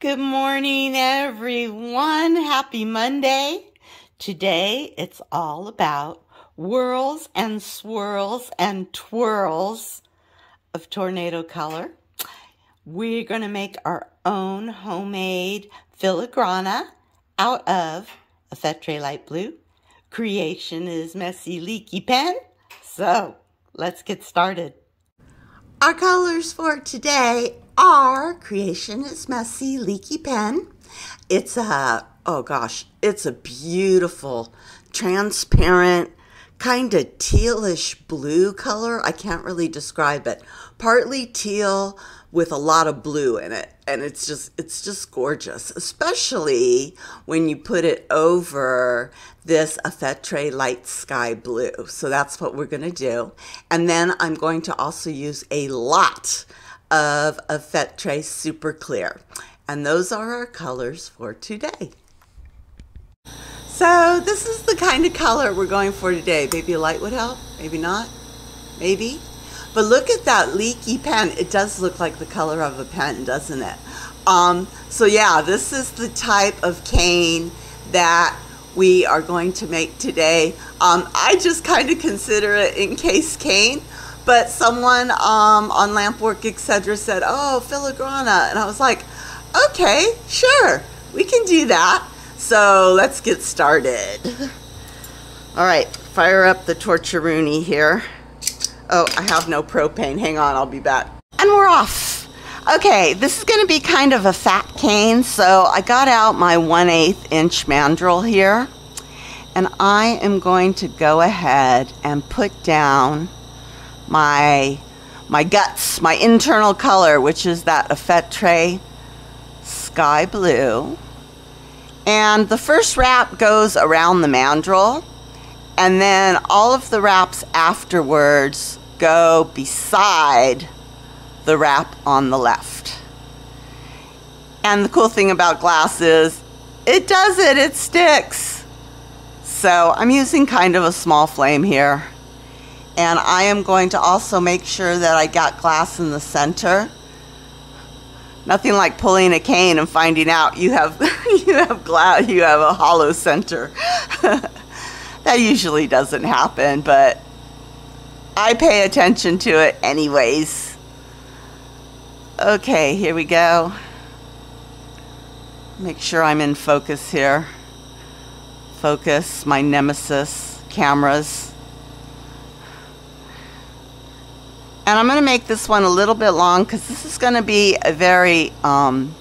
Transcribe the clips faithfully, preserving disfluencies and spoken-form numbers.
Good morning, everyone. Happy Monday. Today, it's all about whirls and swirls and twirls of tornado color. We're going to make our own homemade filigrana out of Effetre light blue. Creation is Messy Leaky Pen. So, let's get started. Our colors for today are Creation is Messy Leaky Pen. It's a, oh gosh, it's a beautiful, transparent, kind of tealish blue color. I can't really describe it. Partly teal with a lot of blue in it. And it's just, it's just gorgeous, especially when you put it over this Effetre light sky blue. So that's what we're going to do. And then I'm going to also use a lot of Effetre Super Clear. And those are our colors for today. So this is the kind of color we're going for today. Maybe a light would help, maybe not, maybe. But look at that leaky pen. It does look like the color of a pen, doesn't it? Um, so yeah, this is the type of cane that we are going to make today. Um, I just kind of consider it encased cane. But someone um, on Lampwork et cetera said, oh, filigrana. And I was like, okay, sure, we can do that. So let's get started. All right, fire up the Torturouni here. Oh, I have no propane. Hang on, I'll be back. And we're off. Okay, this is going to be kind of a fat cane. So I got out my one eighth inch mandrel here. And I am going to go ahead and put down my my guts, my internal color, which is that Effetre sky blue. And the first wrap goes around the mandrel, and then all of the wraps afterwards go beside the wrap on the left. And the cool thing about glass is it does it, it sticks. So I'm using kind of a small flame here. And I am going to also make sure that I got glass in the center. Nothing like pulling a cane and finding out you have you have glass, you have a hollow center. That usually doesn't happen, but I pay attention to it anyways. Okay, here we go. Make sure I'm in focus here. Focus, my nemesis, cameras. And I'm going to make this one a little bit long because this is going to be a very um,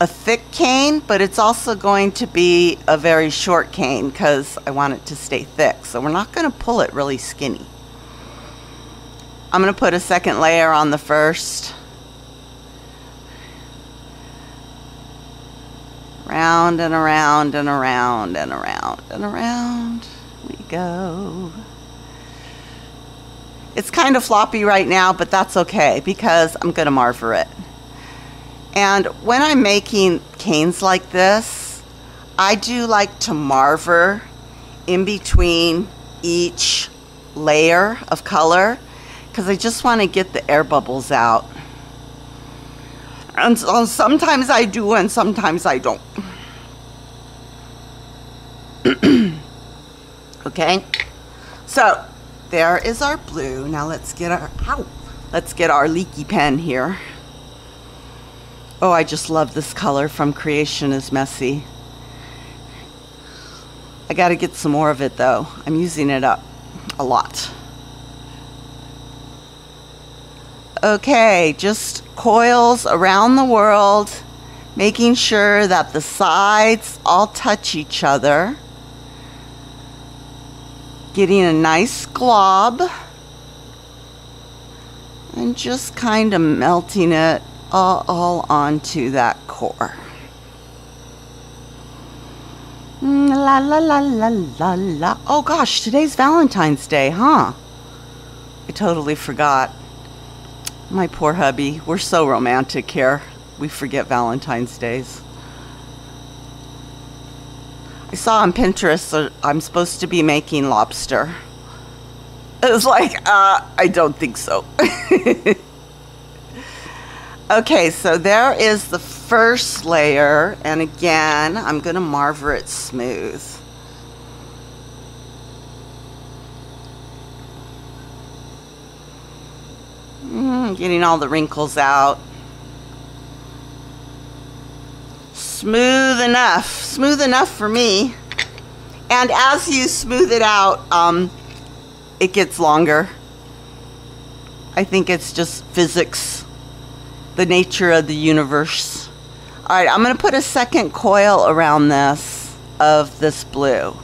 a thick cane, but it's also going to be a very short cane because I want it to stay thick. So we're not going to pull it really skinny. I'm going to put a second layer on the first. Round and around and around and around and around we go. It's kind of floppy right now, but that's okay because I'm going to marver it. And when I'm making canes like this, I do like to marver in between each layer of color because I just want to get the air bubbles out. And so sometimes I do and sometimes I don't. Okay? So there is our blue. Now let's get our, ow, let's get our leaky pen here. Oh, I just love this color from Creation is Messy. I got to get some more of it though. I'm using it up a lot. Okay, just coils around the world, making sure that the sides all touch each other. Getting a nice glob and just kind of melting it all, all onto that core. La la la la la la. Oh gosh, today's Valentine's Day, huh? I totally forgot. My poor hubby, we're so romantic here. We forget Valentine's Days. I saw on Pinterest that I'm supposed to be making lobster. It was like, uh, I don't think so. Okay, so there is the first layer, and again, I'm going to marver it smooth. Mm, getting all the wrinkles out. Smooth enough, smooth enough for me. And as you smooth it out, um, it gets longer. I think it's just physics, the nature of the universe. All right, I'm gonna put a second coil around this of this blue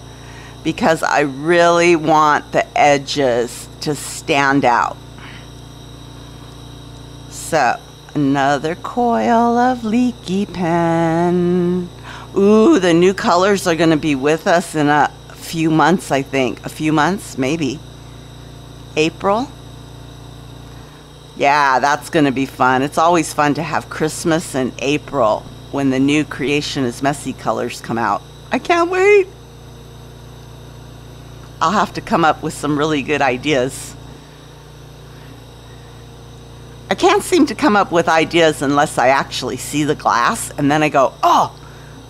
because I really want the edges to stand out. So another coil of leaky pen. Ooh, the new colors are gonna be with us in a few months, I think. A few months, maybe. April? Yeah, that's going to be fun. It's always fun to have Christmas in April when the new Creation is Messy colors come out. I can't wait. I'll have to come up with some really good ideas. I can't seem to come up with ideas unless I actually see the glass and then I go, oh,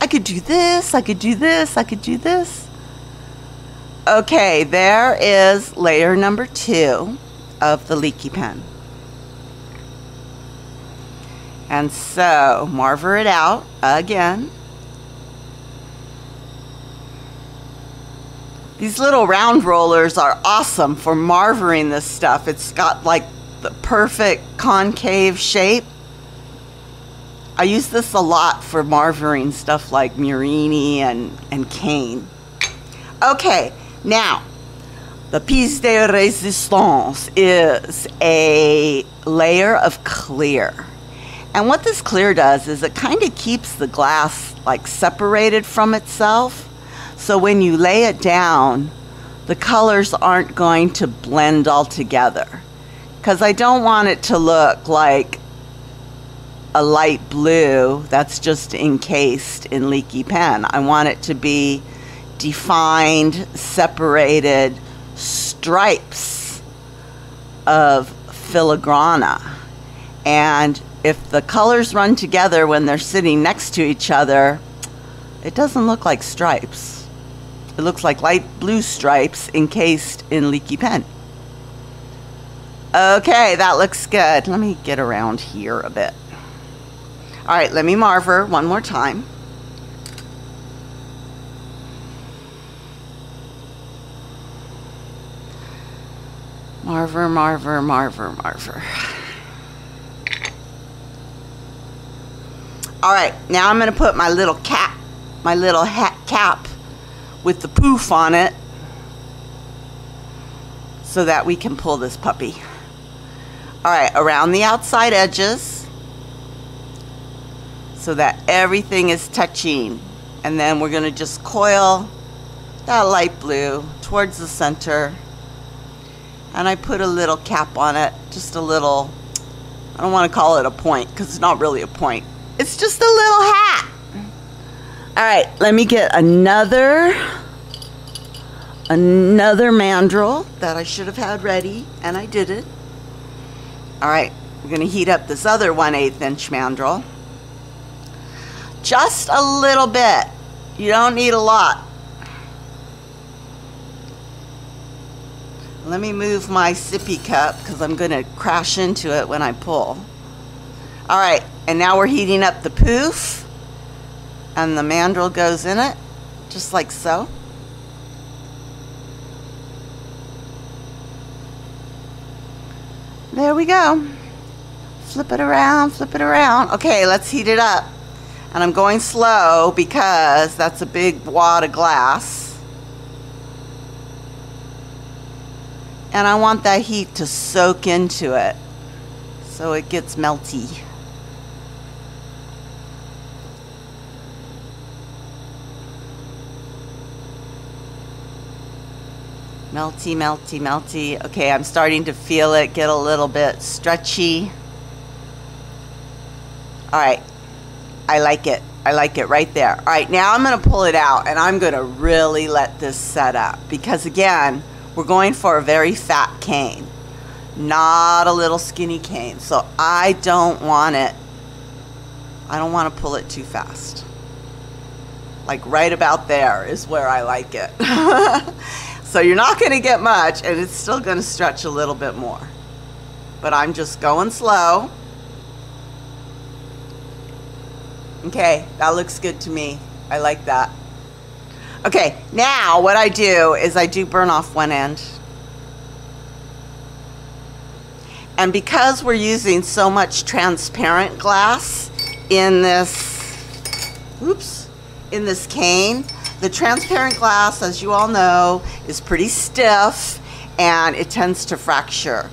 I could do this, I could do this, I could do this. Okay, there is layer number two of the leaky pen. And so, marver it out again. These little round rollers are awesome for marvering this stuff. It's got like the perfect concave shape. I use this a lot for marvering stuff like Murrini and, and cane. Okay, now, the piece de resistance is a layer of clear. And what this clear does is it kind of keeps the glass like separated from itself. So when you lay it down, the colors aren't going to blend all together. Because I don't want it to look like a light blue that's just encased in leaky pen. I want it to be defined, separated stripes of filigrana. And if the colors run together when they're sitting next to each other, it doesn't look like stripes. It looks like light blue stripes encased in leaky pen. Okay, that looks good. Let me get around here a bit. All right, let me marver one more time. Marver, marver, marver, marver. All right, now I'm going to put my little cap, my little hat cap with the poof on it so that we can pull this puppy. All right, around the outside edges so that everything is touching. And then we're going to just coil that light blue towards the center. And I put a little cap on it, just a little, I don't want to call it a point because it's not really a point. It's just a little hat. All right, let me get another, another mandrel that I should have had ready, and I did it. All right, we're gonna heat up this other one eighth inch mandrel. Just a little bit. You don't need a lot. Let me move my sippy cup because I'm gonna crash into it when I pull. All right, and now we're heating up the poof, and the mandrel goes in it, just like so. There we go. Flip it around, flip it around. Okay, let's heat it up. And I'm going slow because that's a big wad of glass. And I want that heat to soak into it so it gets melty. Melty, melty, melty. Okay, I'm starting to feel it get a little bit stretchy. All right, I like it. I like it right there. All right, now I'm gonna pull it out and I'm gonna really let this set up because again, we're going for a very fat cane, not a little skinny cane. So I don't want it I don't want to pull it too fast. Like right about there is where I like it. So you're not going to get much, and it's still going to stretch a little bit more. But I'm just going slow. Okay, that looks good to me. I like that. Okay, now what I do is I do burn off one end. And because we're using so much transparent glass in this, oops, in this cane, the transparent glass, as you all know, is pretty stiff and it tends to fracture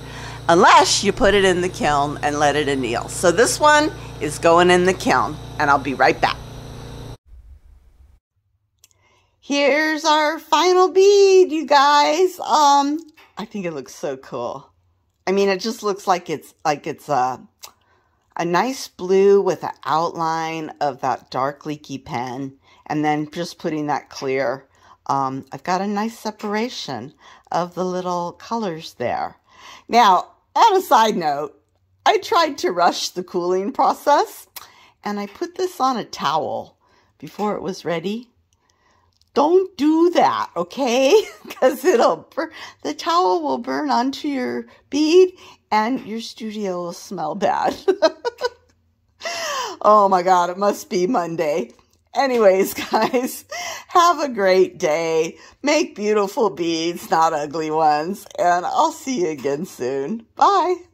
unless you put it in the kiln and let it anneal. So this one is going in the kiln, and I'll be right back. Here's our final bead, you guys. Um, I think it looks so cool. I mean, it just looks like it's like it's a a nice blue with an outline of that dark leaky pen, and then just putting that clear. Um, I've got a nice separation of the little colors there. Now, on a side note, I tried to rush the cooling process, and I put this on a towel before it was ready. Don't do that, okay? Because it'll burn. The towel will burn onto your bead, and your studio will smell bad. Oh my God, it must be Monday. Anyways, guys, have a great day. Make beautiful beads, not ugly ones. And I'll see you again soon. Bye.